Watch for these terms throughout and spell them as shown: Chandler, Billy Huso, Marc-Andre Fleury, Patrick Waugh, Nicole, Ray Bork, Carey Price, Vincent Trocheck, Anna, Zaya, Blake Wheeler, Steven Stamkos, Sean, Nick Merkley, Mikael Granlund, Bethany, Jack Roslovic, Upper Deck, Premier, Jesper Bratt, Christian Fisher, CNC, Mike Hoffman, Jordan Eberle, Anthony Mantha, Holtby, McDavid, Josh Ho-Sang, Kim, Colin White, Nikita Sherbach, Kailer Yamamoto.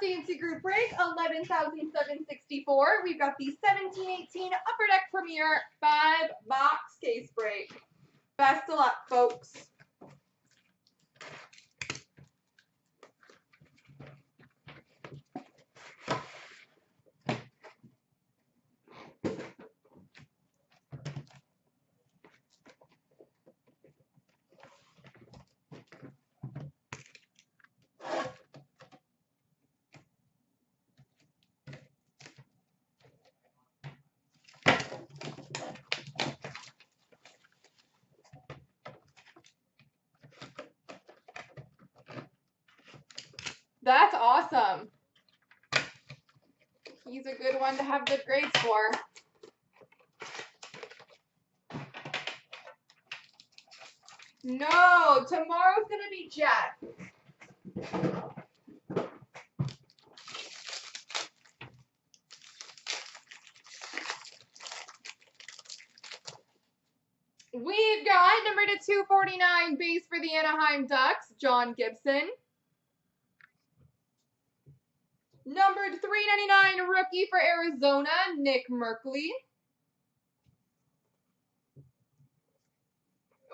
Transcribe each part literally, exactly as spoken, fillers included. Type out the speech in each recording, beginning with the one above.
C N C group break, eleven thousand seven hundred sixty-four. We've got the seventeen eighteen Upper Deck Premier five box case break. Best of luck, folks. That's awesome. He's a good one to have good grades for. No, tomorrow's going to be Jack. We've got number to two forty-nine base for the Anaheim Ducks, John Gibson. Numbered three ninety-nine rookie for Arizona, Nick Merkley.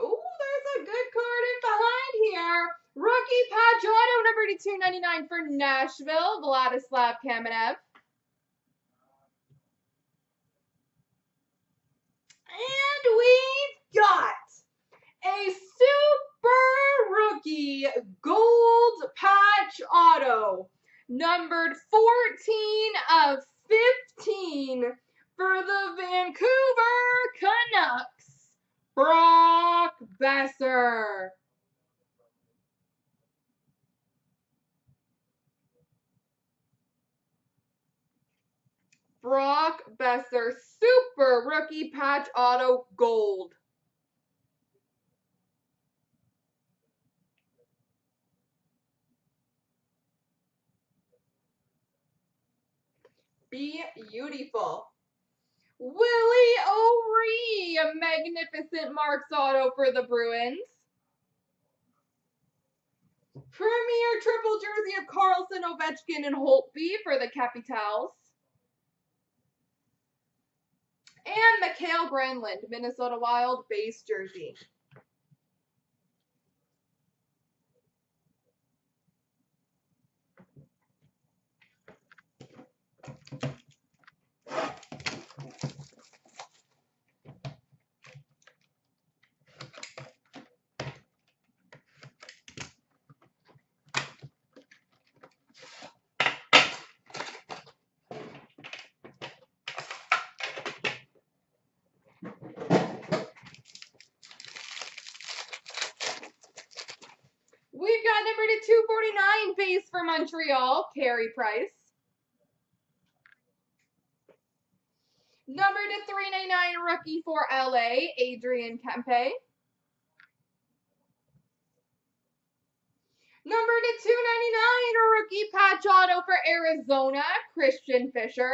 Oh, there's a good card in behind here. Rookie Pagano, number to two ninety-nine for Nashville, Vladislav Kamenev. And we've got a super rookie gold patch auto. Numbered fourteen of fifteen for the Vancouver Canucks, Brock Besser. Brock Besser, super rookie patch auto gold. Beautiful. Willie O'Ree, a magnificent Marks auto for the Bruins. Premier triple jersey of Carlson, Ovechkin, and Holtby for the Capitals. And Mikael Granlund, Minnesota Wild base jersey. We've got number to two forty-nine base for Montreal, Carey Price. Number to three ninety-nine rookie for L A, Adrian Kempe. Number to two ninety-nine rookie patch auto for Arizona, Christian Fisher.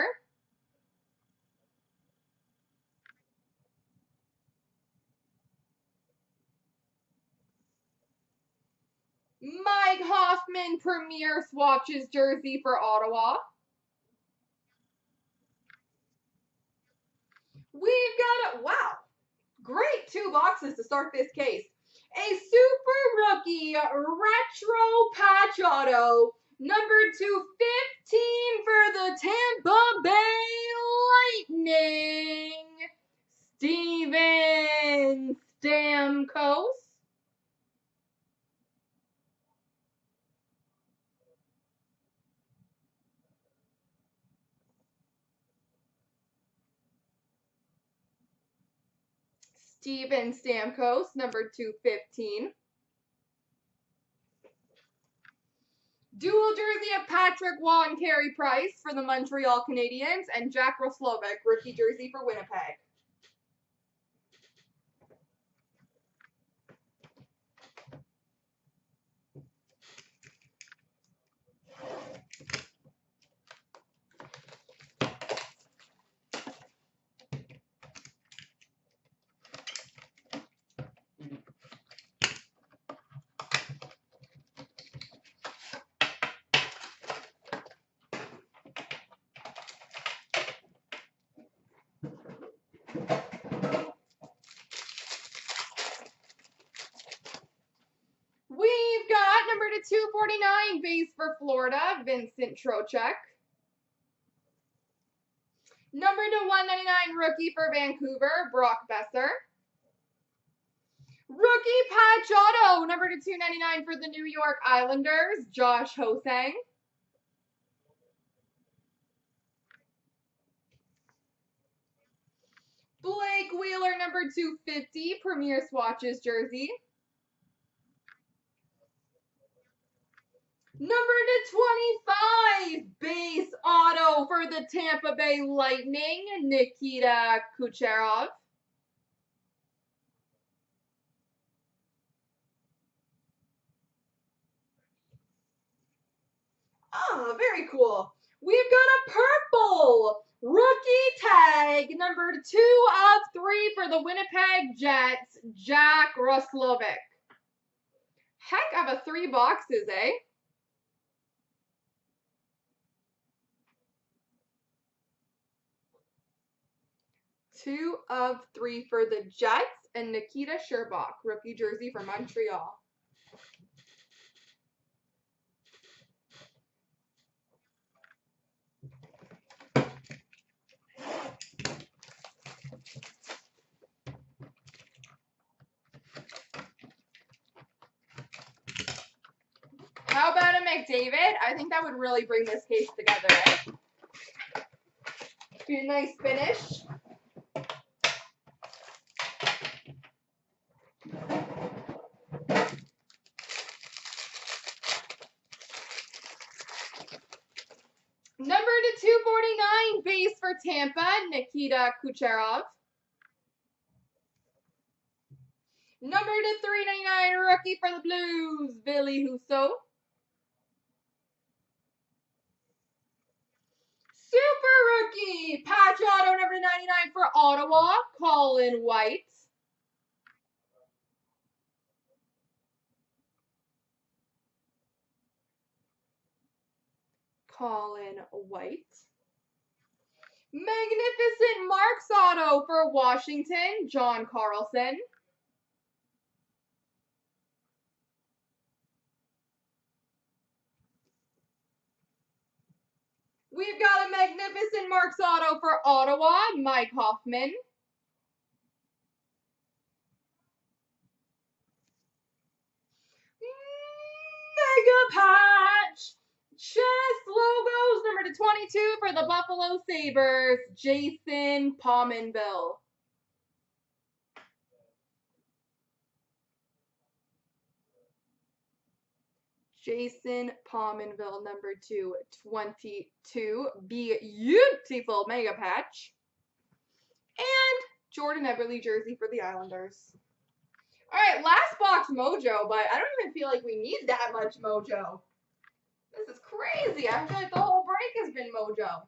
Mike Hoffman Premier Swatches jersey for Ottawa. We've got, a, wow, great two boxes to start this case. A super rookie retro patch auto, number two fifteen for the Tampa Bay Lightning, Steven Stamkos. Steven Stamkos, number two fifteen. Dual jersey of Patrick Waugh and Carey Price for the Montreal Canadiens, and Jack Roslovic, rookie jersey for Winnipeg. forty-nine base for Florida, Vincent Trocheck. Number to one ninety-nine rookie for Vancouver, Brock Besser. Rookie patch auto, number to two ninety-nine for the New York Islanders, Josh Ho-Sang. Blake Wheeler, number two fifty, Premier Swatches jersey. Number to twenty-five, base auto for the Tampa Bay Lightning, Nikita Kucherov. Oh, very cool. We've got a purple rookie tag, number two of three for the Winnipeg Jets, Jack Roslovic. Heck of a three boxes, eh? Two of three for the Jets, and Nikita Sherbach, rookie jersey for Montreal. How about a McDavid? I think that would really bring this case together, eh? Be a nice finish. Number to two forty-nine, base for Tampa, Nikita Kucherov. Number to three ninety-nine, rookie for the Blues, Billy Huso. Super rookie, patch auto, number to ninety-nine for Ottawa, Colin White. Colin White. Magnificent Marks auto for Washington, John Carlson. We've got a Magnificent Marks auto for Ottawa, Mike Hoffman. Mega patch. Chess logos, number to twenty-two for the Buffalo Sabres, Jason Pominville. Jason Pominville, number two, twenty-two. Beautiful mega patch. And Jordan Eberle jersey for the Islanders. All right, last box mojo, but I don't even feel like we need that much mojo. This is crazy. I feel like the whole break has been mojo.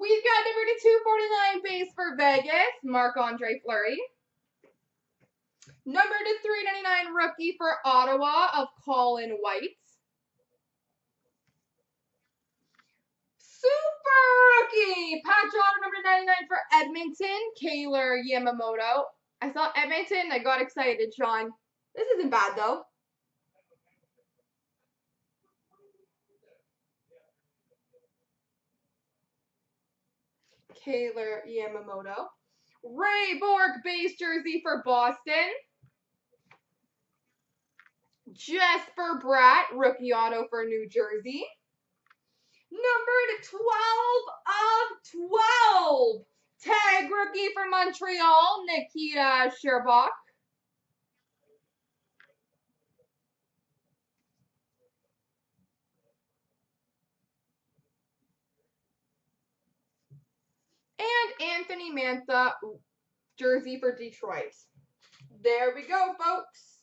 We've got number to two forty-nine base for Vegas, Marc-Andre Fleury. Number to three ninety-nine rookie for Ottawa of Colin White. Super rookie, patch auto number ninety-nine for Edmonton, Kailer Yamamoto. I saw Edmonton, I got excited, Sean. This isn't bad though. Kailer Yamamoto. Ray Bork base jersey for Boston. Jesper Bratt rookie auto for New Jersey. Number twelve of twelve. Tag rookie for Montreal, Nikita Sherbach. And Anthony Mantha jersey for Detroit. There we go, folks.